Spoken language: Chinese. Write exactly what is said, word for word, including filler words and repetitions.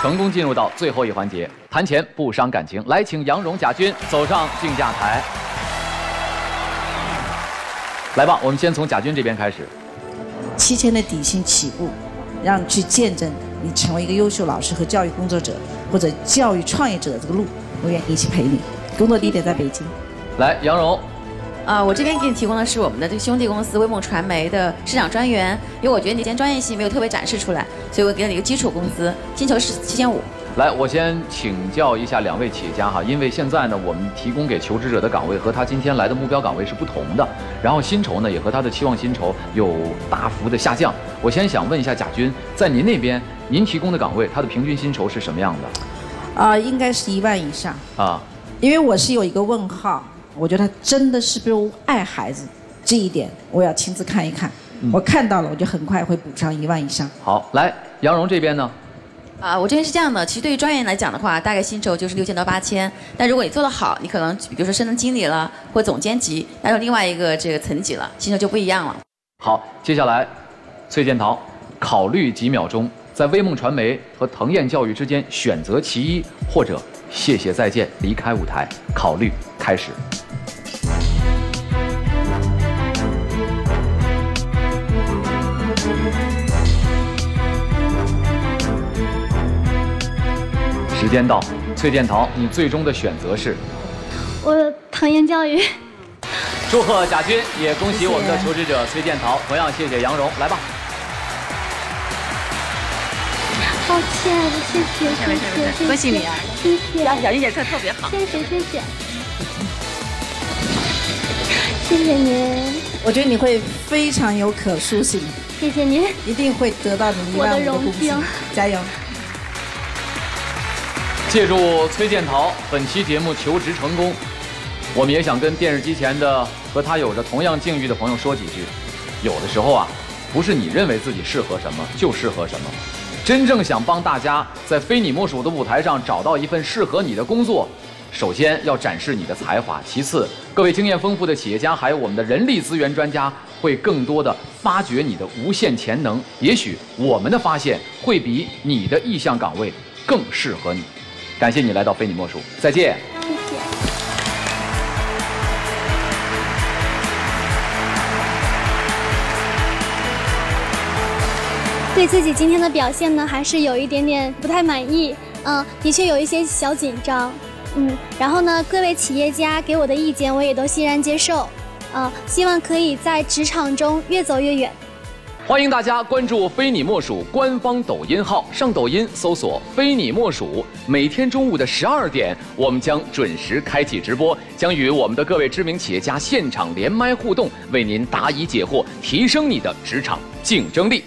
成功进入到最后一环节，谈钱不伤感情。来，请杨蓉、贾军走上竞价台。来吧，我们先从贾军这边开始。七千的底薪起步，让你去见证你成为一个优秀老师和教育工作者或者教育创业者的这个路，我愿意一起陪你。工作地点在北京。来，杨蓉。 啊，我这边给你提供的是我们的这个兄弟公司微梦传媒的市场专员，因为我觉得你今天专业性没有特别展示出来，所以我给你一个基础工资，薪酬是七千五。来，我先请教一下两位企业家哈，因为现在呢，我们提供给求职者的岗位和他今天来的目标岗位是不同的，然后薪酬呢也和他的期望薪酬有大幅的下降。我先想问一下贾军，在您那边，您提供的岗位它的平均薪酬是什么样的？啊、呃，应该是一万以上啊，因为我是有一个问号。 我觉得他真的是不是爱孩子，这一点我要亲自看一看。嗯、我看到了，我就很快会补上一万以上。好，来，杨蓉这边呢？啊，我这边是这样的，其实对于专业人来讲的话，大概薪酬就是六千到八千。但如果你做得好，你可能比如说升成经理了，或总监级，那就另外一个这个层级了，薪酬就不一样了。好，接下来，崔建桃，考虑几秒钟，在微梦传媒和腾燕教育之间选择其一，或者谢谢再见，离开舞台，考虑开始。 时间到，崔建桃，你最终的选择是？我腾燕教育。祝贺贾军，也恭喜我们的求职者崔建桃。同样谢谢杨蓉，来吧。抱歉，谢谢，谢谢，恭喜你啊！谢谢，贾军演课特别好。谢谢，谢谢，谢谢您。我觉得你会非常有可塑性。谢谢您，一定会得到你一万五的荣幸，加油！ 借助崔建桃本期节目求职成功，我们也想跟电视机前的和他有着同样境遇的朋友说几句：有的时候啊，不是你认为自己适合什么就适合什么，真正想帮大家在非你莫属的舞台上找到一份适合你的工作，首先要展示你的才华，其次，各位经验丰富的企业家还有我们的人力资源专家会更多的发掘你的无限潜能，也许我们的发现会比你的意向岗位更适合你。 感谢你来到《非你莫属》，再见。谢谢。对自己今天的表现呢，还是有一点点不太满意，嗯，的确有一些小紧张，嗯。然后呢，各位企业家给我的意见，我也都欣然接受，嗯，希望可以在职场中越走越远。 欢迎大家关注《非你莫属》官方抖音号，上抖音搜索“非你莫属”。每天中午的十二点，我们将准时开启直播，将与我们的各位知名企业家现场连麦互动，为您答疑解惑，提升你的职场竞争力。